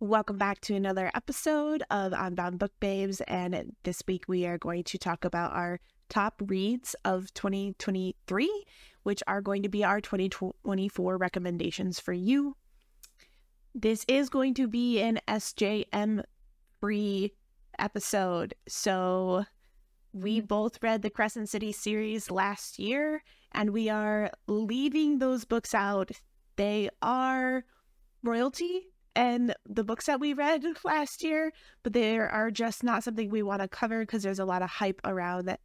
Welcome back to another episode of Unbound Book Babes, and this week we are going to talk about our top reads of 2023, which are going to be our 2024 recommendations for you. This is going to be an SJM free episode, so we both read the Crescent City series last year, and we are leaving those books out. They are royalty and the books that we read last year, but they are just not something we want to cover because there's a lot of hype around that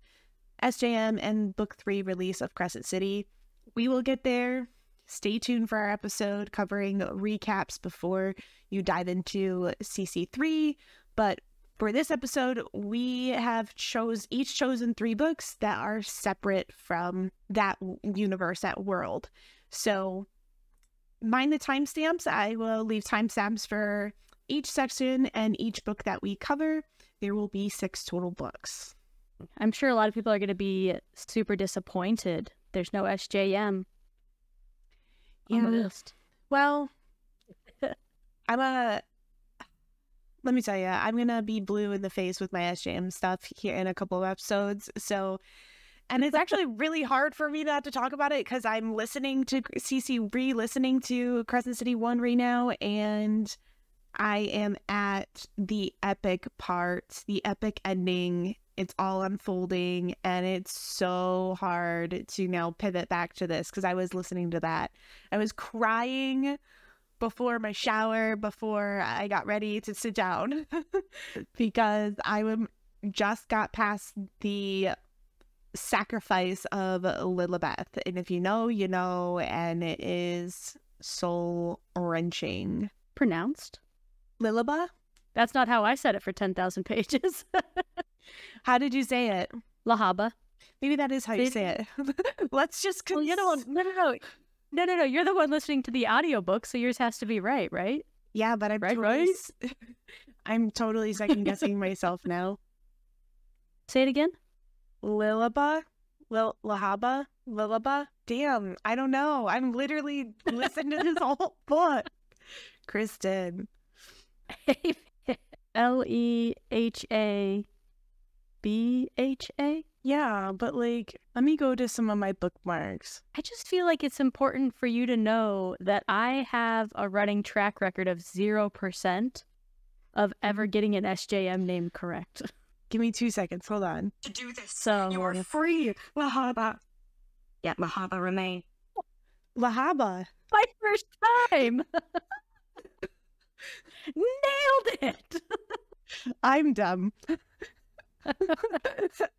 SJM and book 3 release of Crescent City. We will get there. Stay tuned for our episode covering recaps before you dive into CC3, but for this episode we have each chosen 3 books that are separate from that universe, that world. So mind the timestamps. I will leave timestamps for each section and each book that we cover. There will be 6 total books. I'm sure a lot of people are going to be super disappointed. There's no SJM. Yeah. Well, let me tell you, I'm going to be blue in the face with my SJM stuff here in a couple of episodes. So, and it's actually really hard for me not to talk about it because I'm listening to CC, re-listening to Crescent City 1 right now, and I am at the epic part, the epic ending. It's all unfolding, and it's so hard to now pivot back to this because I was listening to that. I was crying before my shower, before I got ready to sit down because I just got past the sacrifice of Lilibeth, and if you know, you know, and it is soul wrenching. Pronounced Lilibah? That's not how I said it for 10,000 pages. How did you say it? Lahaba. Maybe that is how you say it. Let's just no, you're the one listening to the audiobook, so yours has to be right? Yeah, but I'm totally I'm totally second guessing myself now. Say it again. Lilibah? Lahaba? Lilibah? Damn, I don't know. I'm literally listening to this whole book. Kristen. Lehabha? Yeah, but like, let me go to some of my bookmarks. I just feel like it's important for you to know that I have a running track record of 0% of ever getting an SJM name correct. Give me 2 seconds. Hold on. To do this, so you are free, Lahaba. Yeah, Lahaba remain. Lahaba. My first time. Nailed it. I'm dumb.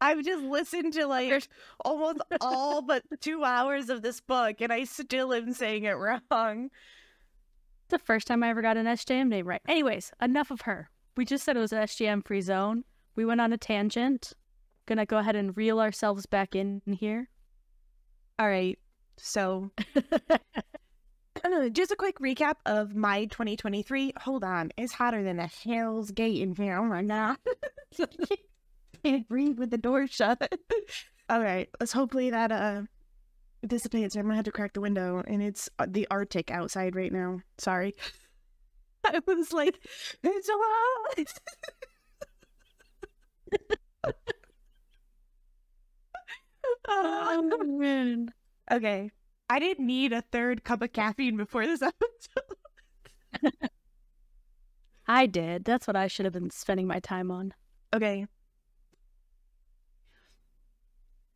I've just listened to like almost all but 2 hours of this book, and I still am saying it wrong. The first time I ever got an SJM name right. Anyways, enough of her. We just said it was an SJM free zone. We went on a tangent. Gonna go ahead and reel ourselves back in here. All right. So just a quick recap of my 2023. Hold on. It's hotter than a hell's gate in here. Oh my God. Can't breathe with the door shut. All right. Let's hopefully that dissipates. I'm gonna have to crack the window, and it's the Arctic outside right now. Sorry. I was like, it's a lot. Oh, man. Okay, I didn't need a third cup of caffeine before this episode. I did. That's what I should have been spending my time on. Okay,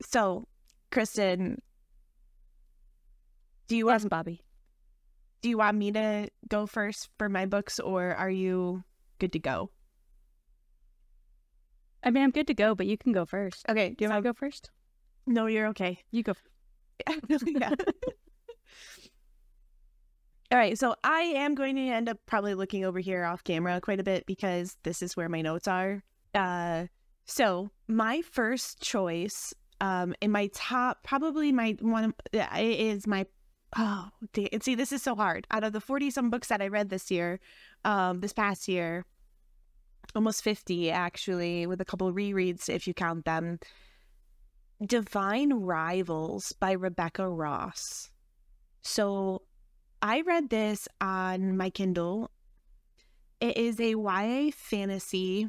so Kristen, do you want me to go first for my books, or are you good to go? I mean, I'm good to go, but you can go first. Okay. Do you want to go first? No, you're okay. You go. Yeah. All right. So I am going to end up probably looking over here off camera quite a bit because this is where my notes are. So my first choice in my top, probably my one is my, oh, and see, this is so hard. Out of the 40 some books that I read this year, this past year, almost 50 actually, with a couple of rereads if you count them, Divine Rivals by Rebecca Ross. So I read this on my Kindle, It is a YA fantasy,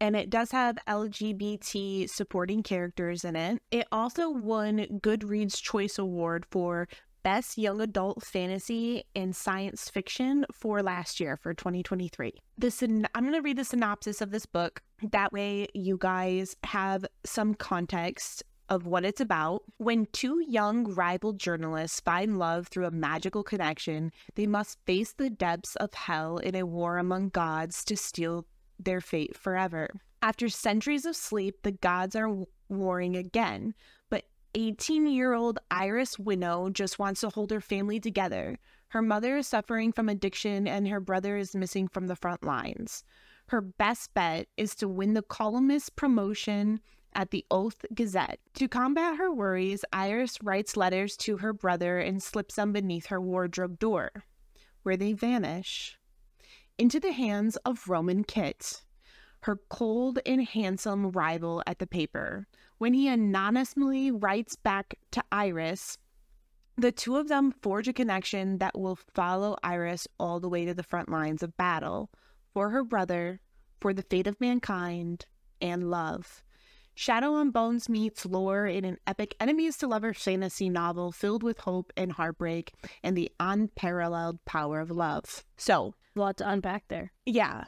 and it does have LGBT supporting characters in it. It also won Goodreads Choice Award for Best Young Adult Fantasy and Science Fiction for last year, for 2023. I'm going to read the synopsis of this book. That way you guys have some context of what it's about. When two young rival journalists find love through a magical connection, they must face the depths of hell in a war among gods to steal their fate forever. After centuries of sleep, the gods are warring again, but 18-year-old Iris Winnow just wants to hold her family together. Her mother is suffering from addiction, and her brother is missing from the front lines. Her best bet is to win the columnist promotion at the Oath Gazette. To combat her worries, Iris writes letters to her brother and slips them beneath her wardrobe door, where they vanish into the hands of Roman Kit, her cold and handsome rival at the paper. When he anonymously writes back to Iris, the two of them forge a connection that will follow Iris all the way to the front lines of battle, for her brother, for the fate of mankind, and love. Shadow and Bones meets lore in an epic enemies-to-lovers fantasy novel filled with hope and heartbreak and the unparalleled power of love. So, a lot to unpack there. Yeah.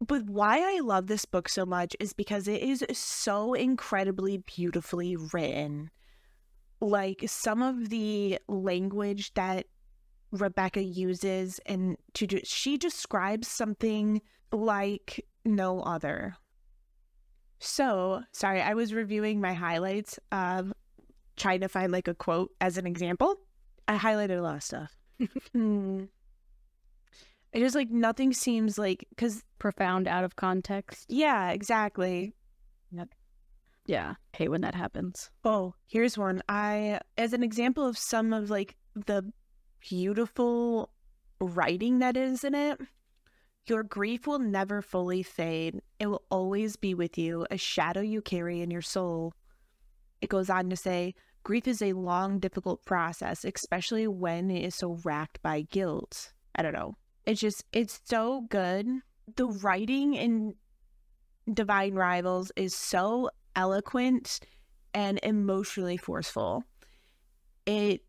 But why I love this book so much is because it is so incredibly beautifully written. Like, some of the language that Rebecca uses, and she describes something like no other. So, sorry, I was reviewing my highlights of trying to find like a quote as an example. I highlighted a lot of stuff. It just, like, nothing seems like, because profound out of context. Yeah, exactly. Yep. Yeah. I hate when that happens. Oh, here's one. As an example of some of like the beautiful writing that is in it. Your grief will never fully fade. It will always be with you, a shadow you carry in your soul. It goes on to say, grief is a long, difficult process, especially when it is so racked by guilt. I don't know. It's so good. The writing in Divine Rivals is so eloquent and emotionally forceful. It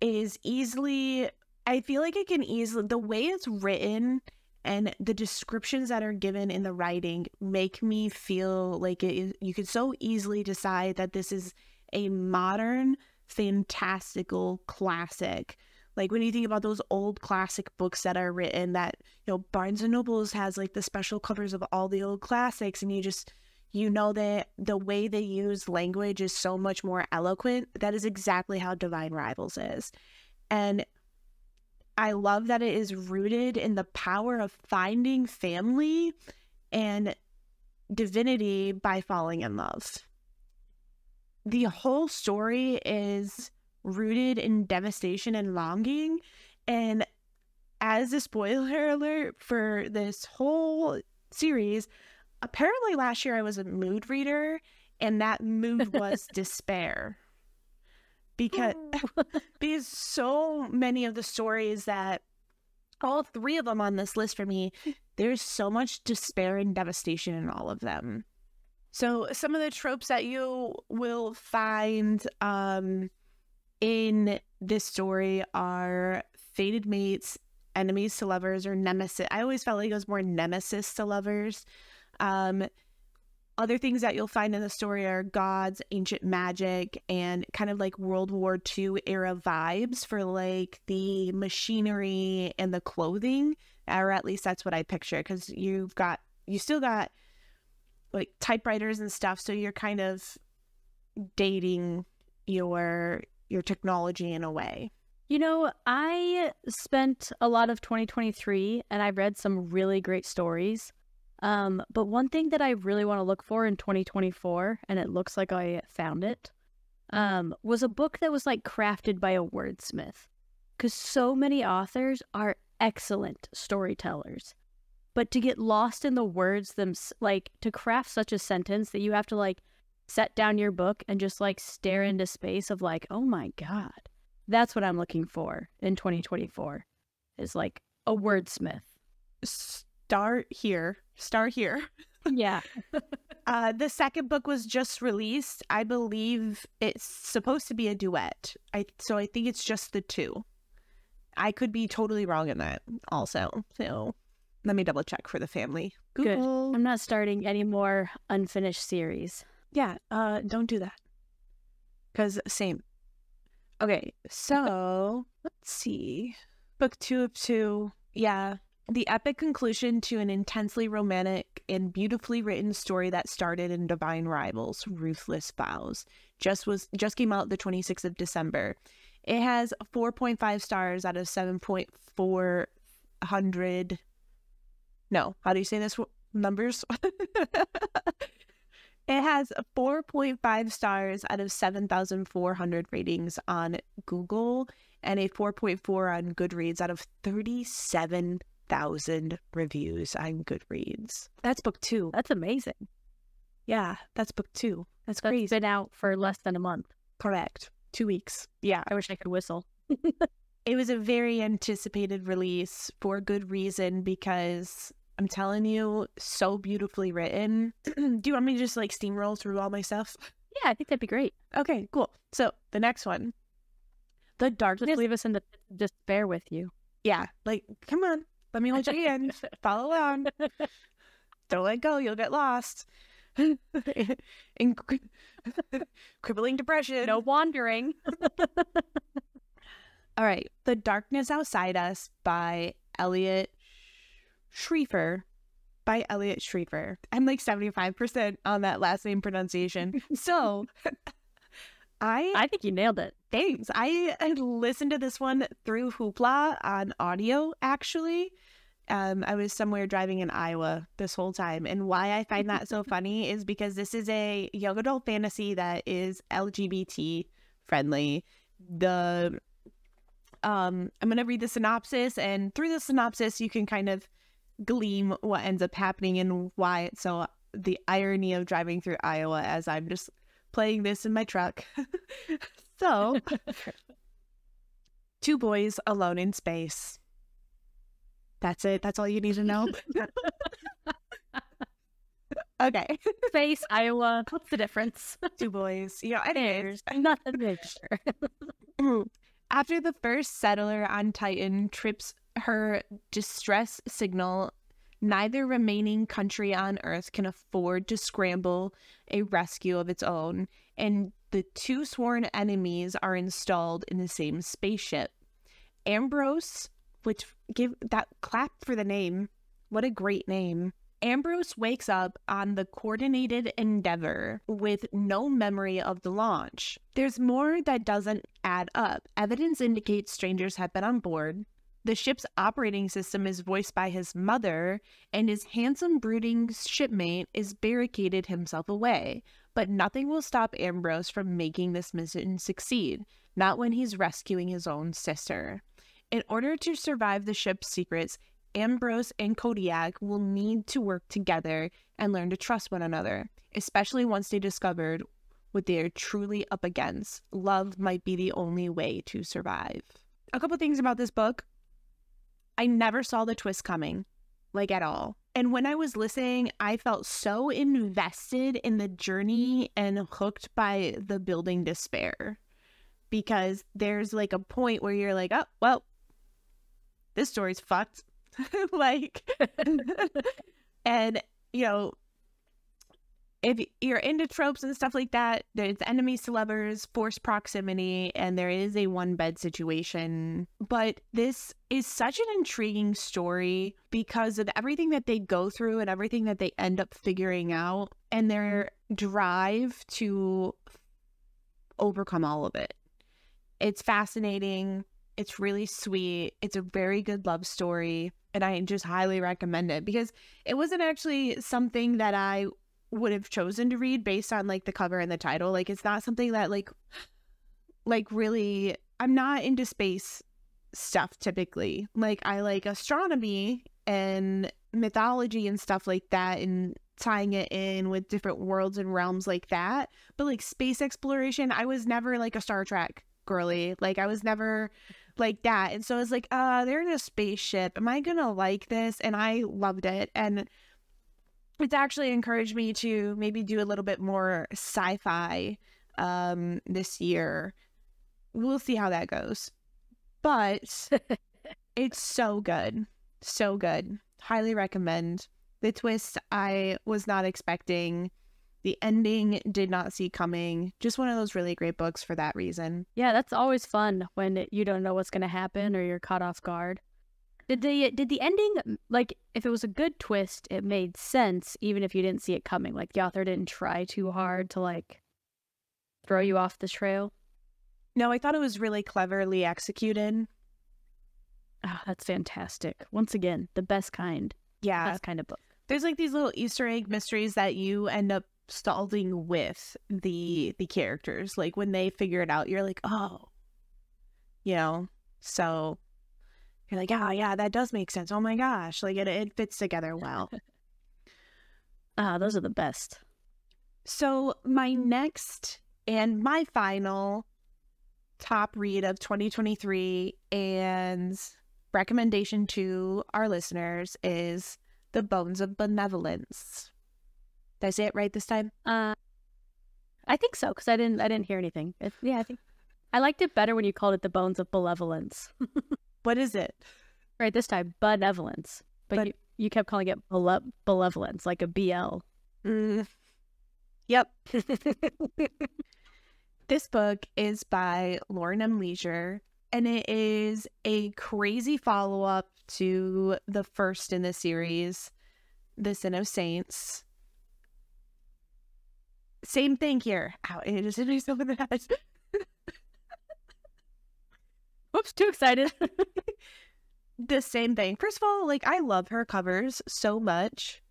is easily, I feel like it can easily, the way it's written and the descriptions that are given in the writing make me feel like you could so easily decide that this is a modern, fantastical classic. Like, when you think about those old classic books that are written that, you know, Barnes & Noble has, like, the special covers of all the old classics, and you know that the way they use language is so much more eloquent. That is exactly how Divine Rivals is. And I love that it is rooted in the power of finding family and divinity by falling in love. The whole story is rooted in devastation and longing. And as a spoiler alert for this whole series, apparently last year I was a mood reader, and that mood was despair. Because so many of the stories that, all three of them on this list for me, there's so much despair and devastation in all of them. So some of the tropes that you will find in this story are fated mates, enemies to lovers, or nemesis. I always felt like it was more nemesis to lovers. Other things that you'll find in the story are gods, ancient magic, and kind of like World War II era vibes for like the machinery and the clothing, or at least that's what I picture, because you still got like typewriters and stuff, so you're kind of dating your technology in a way. You know, I spent a lot of 2023 and I read some really great stories. But one thing that I really want to look for in 2024, and it looks like I found it, was a book that was like crafted by a wordsmith. Because so many authors are excellent storytellers, but to get lost in the words, like to craft such a sentence that you have to like set down your book and just like stare into space of like, oh my God, that's what I'm looking for in 2024, is like a wordsmith. start here. Yeah. The second book was just released. I believe it's supposed to be a duet. So I think it's just the two. I could be totally wrong in that also. So let me double check for the family. Google. Good. I'm not starting any more unfinished series. Yeah. Don't do that. Because same. Okay. So let's see. Book 2 of 2. Yeah. The epic conclusion to an intensely romantic and beautifully written story that started in Divine Rivals, Ruthless Vows, just came out the 26th of December. It has 4.5 stars out of 7,400. No, how do you say this? Numbers? It has 4.5 stars out of 7,400 ratings on Google and a 4.4 on Goodreads out of 37,000 reviews on Goodreads. That's book 2. That's amazing. Yeah, that's book 2. That's crazy. It's been out for less than a month. Correct. 2 weeks. Yeah. I wish I could whistle. It was a very anticipated release for good reason because I'm telling you, so beautifully written. Do you want me to just like steamroll through all my stuff? Yeah, I think that'd be great. Okay, cool. So the next one. The Darkness. Just leave us in the despair with you. Yeah. Like, come on. Let me hold your hand. Follow on. Don't let go. You'll get lost. In crippling depression. No wandering. All right. The Darkness Outside Us by Elliot Schriefer. By Elliot Schriefer. I'm like 75% on that last name pronunciation. So I think you nailed it. Thanks. I listened to this one through Hoopla on audio, actually. I was somewhere driving in Iowa this whole time. And why I find that so funny is because this is a young adult fantasy that is LGBT friendly. I'm going to read the synopsis, and through the synopsis, you can kind of glean what ends up happening and why it's so the irony of driving through Iowa as I'm just playing this in my truck. So, 2 boys alone in space. That's it. That's all you need to know. Okay. Space, Iowa. What's the difference? 2 boys. You know, anyways. Nothing major. After the first settler on Titan trips her distress signal, neither remaining country on Earth can afford to scramble a rescue of its own, and the 2 sworn enemies are installed in the same spaceship. Ambrose, which give that clap for the name. What a great name. Ambrose wakes up on the coordinated endeavor with no memory of the launch. There's more that doesn't add up. Evidence indicates strangers have been on board. The ship's operating system is voiced by his mother, and his handsome, brooding shipmate is barricaded himself away. But nothing will stop Ambrose from making this mission succeed, not when he's rescuing his own sister. In order to survive the ship's secrets, Ambrose and Kodiak will need to work together and learn to trust one another, especially once they discovered what they are truly up against. Love might be the only way to survive. A couple things about this book. I never saw the twist coming, like at all. And when I was listening, I felt so invested in the journey and hooked by the building despair, because there's like a point where you're like, oh, well, this story's fucked. Like, and you know, if you're into tropes and stuff like that, there's enemies to lovers, forced proximity, and there is a one-bed situation. But this is such an intriguing story because of everything that they go through and everything that they end up figuring out and their drive to overcome all of it. It's fascinating. It's really sweet. It's a very good love story, and I just highly recommend it because it wasn't actually something that I would have chosen to read based on like the cover and the title. Like, it's not something that like really, I'm not into space stuff typically. Like, I like astronomy and mythology and stuff like that, and tying it in with different worlds and realms like that. But like space exploration, I was never like a Star Trek girly. Like, I was never like that. And so I was like, they're in a spaceship. Am I gonna like this? And I loved it. And it's actually encouraged me to maybe do a little bit more sci-fi this year. We'll see how that goes. But it's so good. So good. Highly recommend. The twist I was not expecting. The ending did not see coming. Just one of those really great books for that reason. Yeah, that's always fun when you don't know what's going to happen or you're caught off guard. Did the ending, like, if it was a good twist, it made sense even if you didn't see it coming? Like, the author didn't try too hard to, like, throw you off the trail? No, I thought it was really cleverly executed. Oh, that's fantastic. Once again, the best kind. Yeah. Best kind of book. There's, like, these little Easter egg mysteries that you end up stalling with the characters, like when they figure it out, you're like, oh, you know, so you're like, oh yeah, that does make sense, oh my gosh, like it fits together well. Those are the best. So my next and my final top read of 2023 and recommendation to our listeners is The Bones of Benevolence. Did I say it right this time? I think so, because I didn't hear anything. I think I liked it better when you called it The Bones of Benevolence. What is it? Right this time, benevolence. But you kept calling it benevolence, like a BL. Mm. Yep. This book is by Lauren M. Leisure, and it is a crazy follow-up to the first in the series, The Sin of Saints. Same thing here. Ow, it just hit myself in the head. Whoops, too excited. The same thing. First of all, like, I love her covers so much.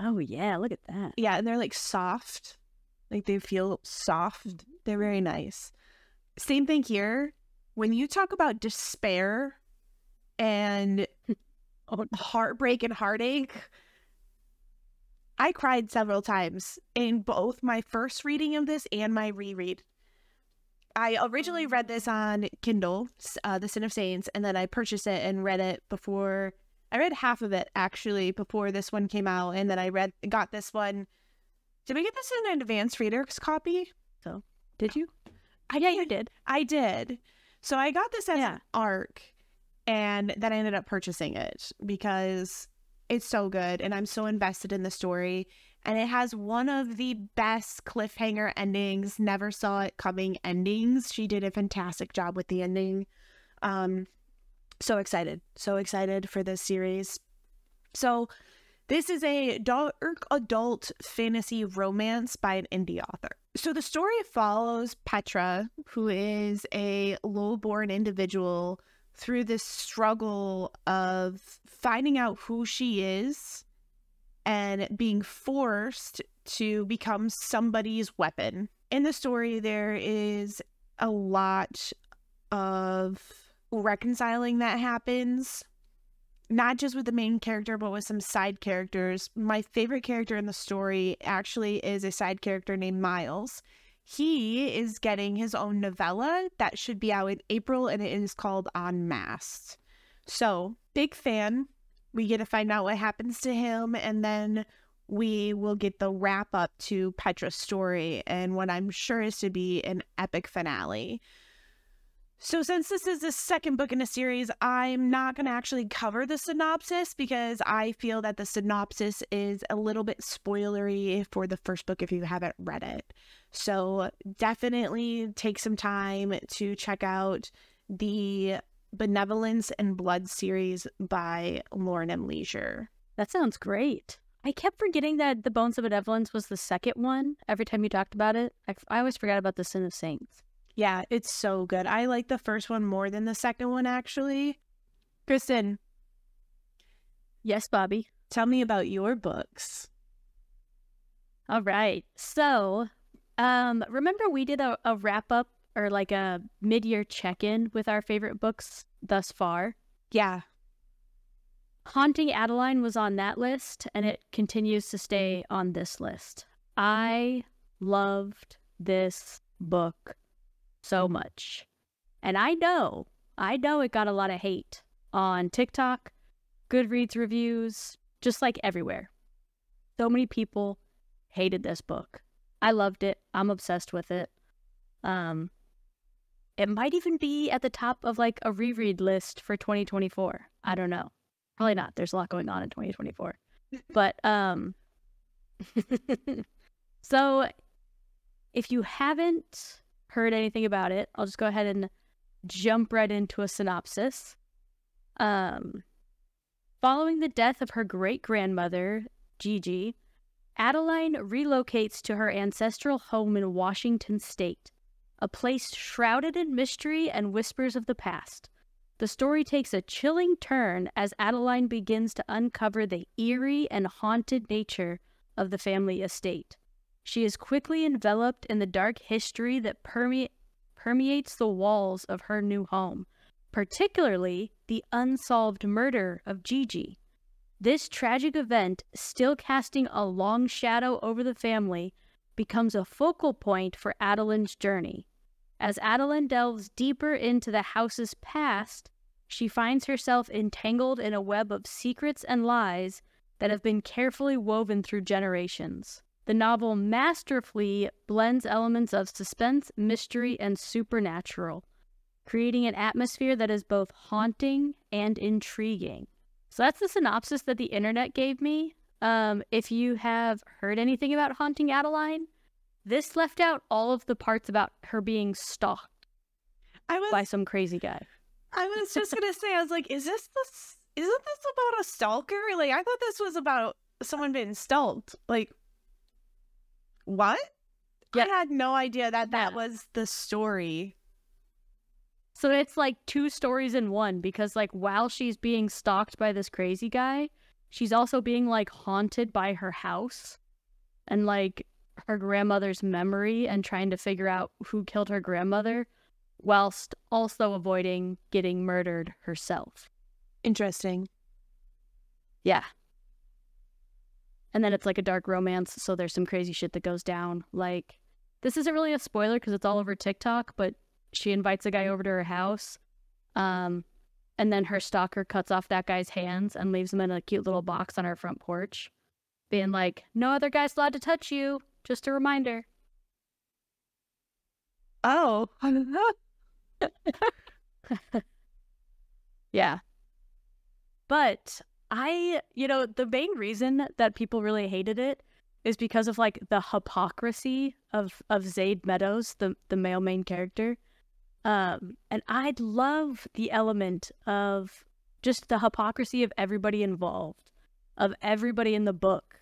Oh, yeah, look at that. Yeah, and they're, like, soft. Like, they feel soft. They're very nice. Same thing here. When you talk about despair and heartbreak and heartache, I cried several times in both my first reading of this and my reread. I originally read this on Kindle, The Sin of Saints, and then I purchased it and read it before. I read half of it, actually, before this one came out, and then I got this one. Did we get this in an advanced reader's copy? So, did you? Yeah, you did. I did. So I got this as an ARC, and then I ended up purchasing it because it's so good, and I'm so invested in the story, and it has one of the best cliffhanger endings, never saw it coming endings. She did a fantastic job with the ending. So excited for this series. So this is a dark adult fantasy romance by an indie author. So the story follows Petra, who is a low-born individual, through this struggle of finding out who she is and being forced to become somebody's weapon. In the story, there is a lot of reconciling that happens, not just with the main character, but with some side characters. My favorite character in the story actually is a side character named Miles. He is getting his own novella that should be out in April, and it is called Enmasked. So, big fan. We get to find out what happens to him, and then we will get the wrap-up to Petra's story and what I'm sure is to be an epic finale. So, since this is the second book in a series, I'm not going to actually cover the synopsis because I feel that the synopsis is a little bit spoilery for the first book if you haven't read it. So definitely take some time to check out the Benevolence and Blood series by Lauren M. Leisure. That sounds great. I kept forgetting that The Bones of Benevolence was the second one every time you talked about it. I always forgot about The Sin of Saints. Yeah, it's so good. I like the first one more than the second one, actually. Kristen. Yes, Bobby? Tell me about your books. All right. So remember we did a wrap-up or like a mid-year check-in with our favorite books thus far? Yeah. Haunting Adeline was on that list, and it continues to stay on this list. I loved this book so much. And I know I know it got a lot of hate on TikTok, Goodreads reviews, just like everywhere. So many people hated this book. I loved it. I'm obsessed with it. It might even be at the top of like a reread list for 2024. I don't know. Probably not. There's a lot going on in 2024. But so if you haven't heard anything about it, I'll just go ahead and jump right into a synopsis. Following the death of her great-grandmother, Gigi, Adeline relocates to her ancestral home in Washington State, a place shrouded in mystery and whispers of the past. The story takes a chilling turn as Adeline begins to uncover the eerie and haunted nature of the family estate. She is quickly enveloped in the dark history that permeates the walls of her new home, particularly the unsolved murder of Gigi. This tragic event, still casting a long shadow over the family, becomes a focal point for Adeline's journey. As Adeline delves deeper into the house's past, she finds herself entangled in a web of secrets and lies that have been carefully woven through generations. The novel masterfully blends elements of suspense, mystery, and supernatural, creating an atmosphere that is both haunting and intriguing. So that's the synopsis that the internet gave me. If you have heard anything about Haunting Adeline, this left out all of the parts about her being stalked by some crazy guy. I was just going to say, I was like, isn't this about a stalker? Like, I thought this was about someone being stalked. Like, what? Yep. I had no idea that was the story. So it's like two stories in one, because like while she's being stalked by this crazy guy, she's also being like haunted by her house and like her grandmother's memory and trying to figure out who killed her grandmother whilst also avoiding getting murdered herself. Interesting. Yeah. And then it's like a dark romance, so there's some crazy shit that goes down. Like, this isn't really a spoiler because it's all over TikTok, but she invites a guy over to her house, and then her stalker cuts off that guy's hands and leaves him in a cute little box on her front porch, being like, no other guy's allowed to touch you. Just a reminder. Oh. Yeah. But the main reason that people really hated it is because of like the hypocrisy of Zayd Meadows, the male main character. And I'd love the element of just the hypocrisy of everybody involved, of everybody in the book.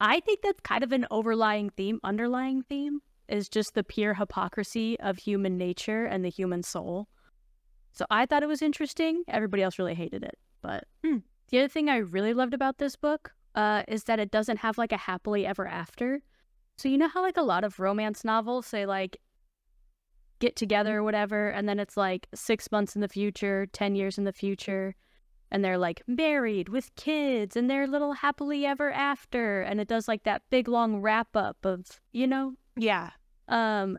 I think that's kind of an underlying theme is just the pure hypocrisy of human nature and the human soul. So I thought it was interesting. Everybody else really hated it. But the other thing I really loved about this book is that it doesn't have like a happily ever after. So you know how like a lot of romance novels say like get together or whatever, and then it's like 6 months in the future, 10 years in the future, and they're like married with kids and they're little happily ever after, and it does like that big long wrap up of, you know? Yeah.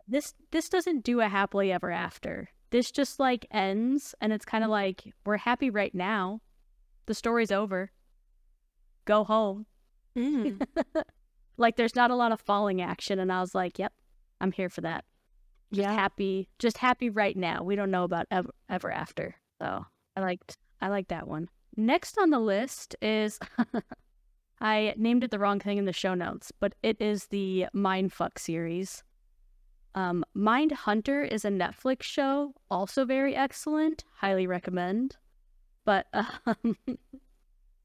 This doesn't do a happily ever after. This just like ends, and it's kind of like, we're happy right now. The story's over. Go home. Like, there's not a lot of falling action, and I was like, yep, I'm here for that. Just happy right now. We don't know about ever after. So I liked that one. Next on the list is I named it the wrong thing in the show notes, but it is the Mindfuck series. Mindhunter is a Netflix show, also very excellent, highly recommend. But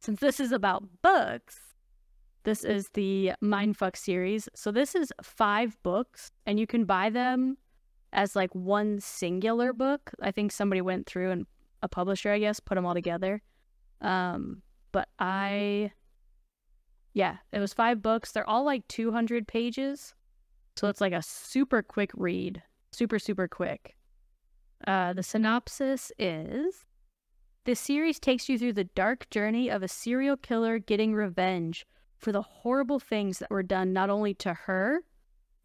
since this is about books, this is the Mindfuck series. So this is 5 books, and you can buy them as like one singular book. I think somebody went through and a publisher, I guess, put them all together. It was 5 books. They're all like 200 pages. So it's like a super quick read. Super, super quick. The synopsis is, this series takes you through the dark journey of a serial killer getting revenge for the horrible things that were done not only to her,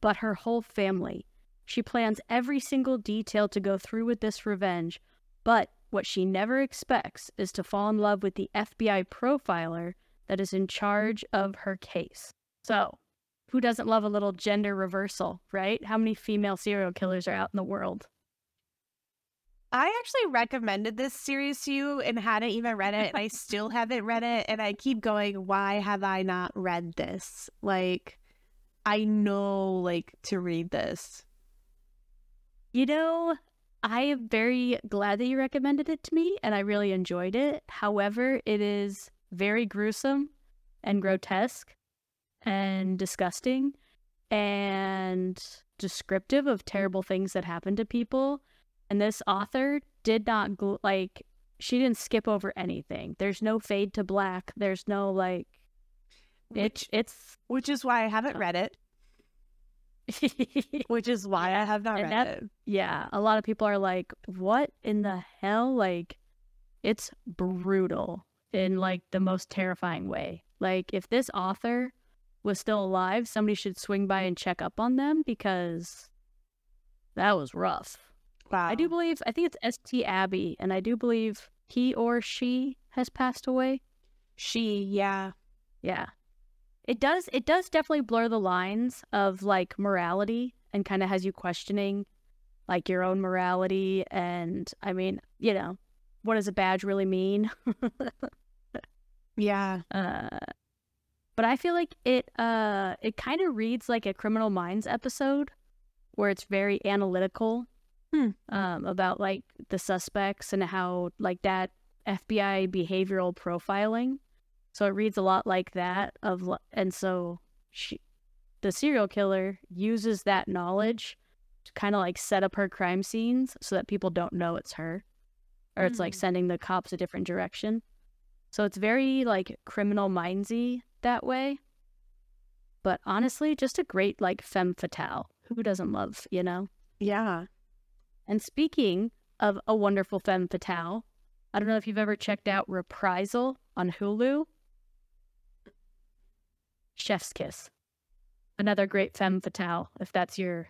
but her whole family. She plans every single detail to go through with this revenge, but what she never expects is to fall in love with the FBI profiler that is in charge of her case. So, who doesn't love a little gender reversal, right? How many female serial killers are out in the world? I actually recommended this series to you and hadn't even read it, and I still haven't read it, and I keep going, why have I not read this? Like, I know, like, to read this. You know, I am very glad that you recommended it to me, and I really enjoyed it. However, it is very gruesome and grotesque and disgusting and descriptive of terrible things that happen to people. And this author did not, like, she didn't skip over anything. There's no fade to black. There's no, like, which is why I haven't read it. Which is why I have not read it. Yeah, a lot of people are like, what in the hell? Like, it's brutal in, like, the most terrifying way. Like, if this author was still alive, somebody should swing by and check up on them, because that was rough. Wow. I do believe, I think it's St. Abby, and I do believe he or she has passed away. She, yeah. Yeah. It does definitely blur the lines of, like, morality, and kind of has you questioning, like, your own morality. And I mean, you know, what does a badge really mean? Yeah. But I feel like it kind of reads like a Criminal Minds episode where it's very analytical. About, like, the suspects and how, like, that FBI behavioral profiling. So it reads a lot like that, and so the serial killer uses that knowledge to kind of, like, set up her crime scenes so that people don't know it's her, or it's like sending the cops a different direction. So it's very, like, Criminal Mindsy that way. But honestly, just a great, like, femme fatale. Who doesn't love, you know? Yeah. And speaking of a wonderful femme fatale, I don't know if you've ever checked out Reprisal on Hulu. Chef's Kiss. Another great femme fatale, if that's your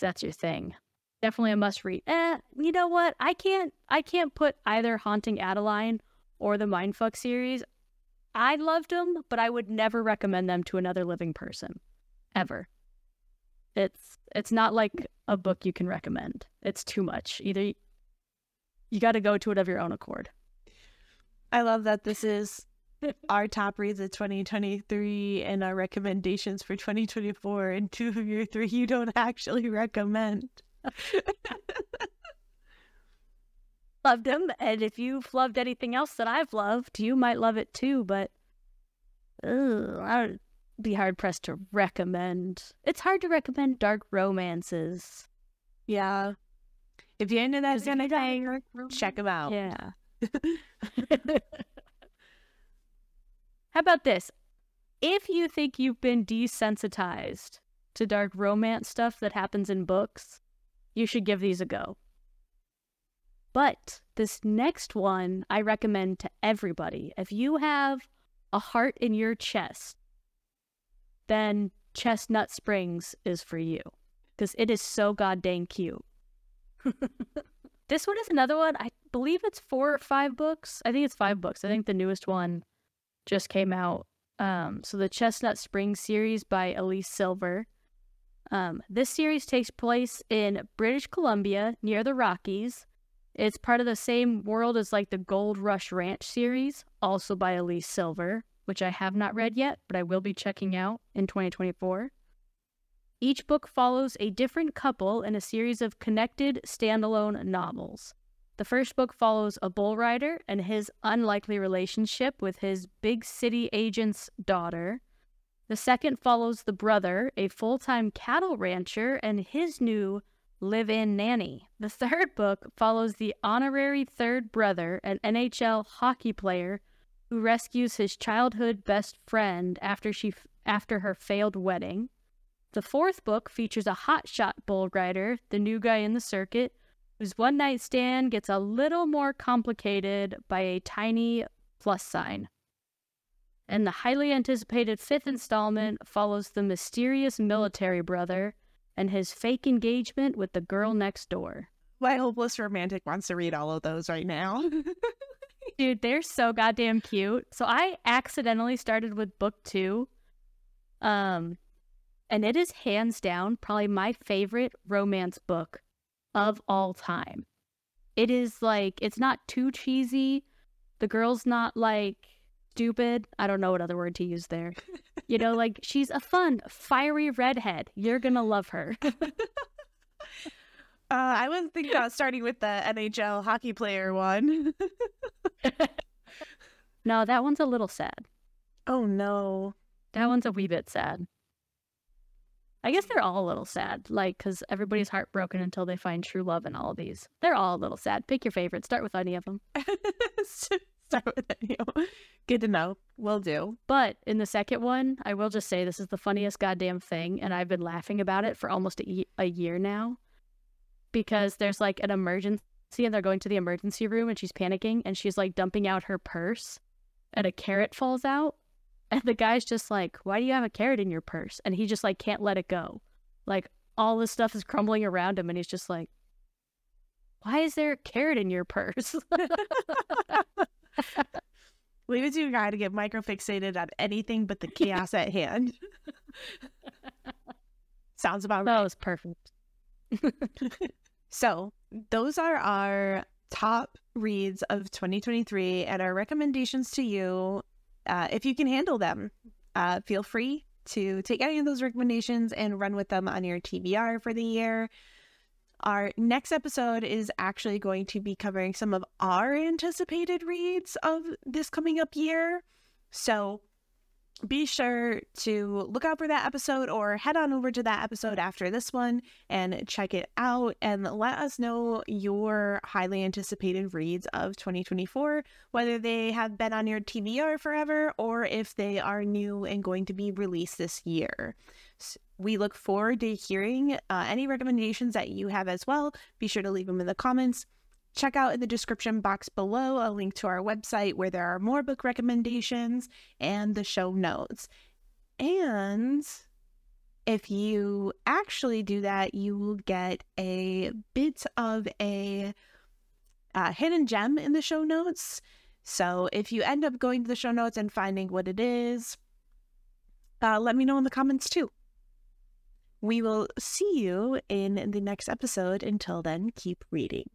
thing. Definitely a must read. You know what? I can't put either Haunting Adeline or the Mindfuck series. I loved them, but I would never recommend them to another living person. Ever. It's not like a book you can recommend. It's too much. Either you got to go to it of your own accord. I love that this is our top reads of 2023 and our recommendations for 2024, and 2 of your 3 you don't actually recommend. Loved them, and if you've loved anything else that I've loved, you might love it too, but I'd be hard pressed to recommend. It's hard to recommend dark romances. Yeah. If you're into that kind of thing, check them out. Yeah. How about this? If you think you've been desensitized to dark romance stuff that happens in books, you should give these a go. But this next one I recommend to everybody. If you have a heart in your chest, then Chestnut Springs is for you, because it is so goddamn cute. This one is another one. I believe it's 4 or 5 books. I think it's 5 books. I think the newest one just came out. So the Chestnut Springs series by Elise Silver. This series takes place in British Columbia near the Rockies. It's part of the same world as, like, the Gold Rush Ranch series, also by Elise Silver, which I have not read yet, but I will be checking out in 2024. Each book follows a different couple in a series of connected standalone novels. The first book follows a bull rider and his unlikely relationship with his big city agent's daughter. The second follows the brother, a full-time cattle rancher, and his new live-in nanny. The third book follows the honorary third brother, an NHL hockey player, who rescues his childhood best friend after her failed wedding. The fourth book features a hotshot bull rider, the new guy in the circuit, whose one-night stand gets a little more complicated by a tiny plus sign. And the highly anticipated fifth installment follows the mysterious military brother and his fake engagement with the girl next door. My hopeless romantic wants to read all of those right now. Dude, they're so goddamn cute. So I accidentally started with book 2. And it is hands down probably my favorite romance book of all time. It is like, it's not too cheesy. The girl's not like stupid. I don't know what other word to use there. You know, like she's a fun, fiery redhead. You're going to love her. I was thinking about starting with the NHL hockey player one. No, that one's a little sad. Oh, no. That one's a wee bit sad. I guess they're all a little sad, like, because everybody's heartbroken until they find true love in all of these. They're all a little sad. Pick your favorite. Start with any of them. Start with any of them. Good to know. Will do. But in the second one, I will just say this is the funniest goddamn thing, and I've been laughing about it for almost a year now, because there's, like, an emergency, and they're going to the emergency room, and she's panicking, and she's, like, dumping out her purse, and a carrot falls out. And the guy's just like, why do you have a carrot in your purse? And he just like can't let it go. Like all this stuff is crumbling around him and he's just like, why is there a carrot in your purse? Leave it to a guy to get microfixated on anything but the chaos at hand. Sounds about right. That was perfect. So those are our top reads of 2023 and our recommendations to you. If you can handle them, feel free to take any of those recommendations and run with them on your TBR for the year. Our next episode is actually going to be covering some of our anticipated reads of this coming up year. So be sure to look out for that episode or head on over to that episode after this one and check it out and let us know your highly anticipated reads of 2024, whether they have been on your TBR forever or if they are new and going to be released this year. We look forward to hearing any recommendations that you have as well. Be sure to leave them in the comments. Check out in the description box below a link to our website where there are more book recommendations and the show notes. And if you actually do that, you will get a bit of a hidden gem in the show notes. So if you end up going to the show notes and finding what it is, let me know in the comments too. We will see you in the next episode. Until then, keep reading.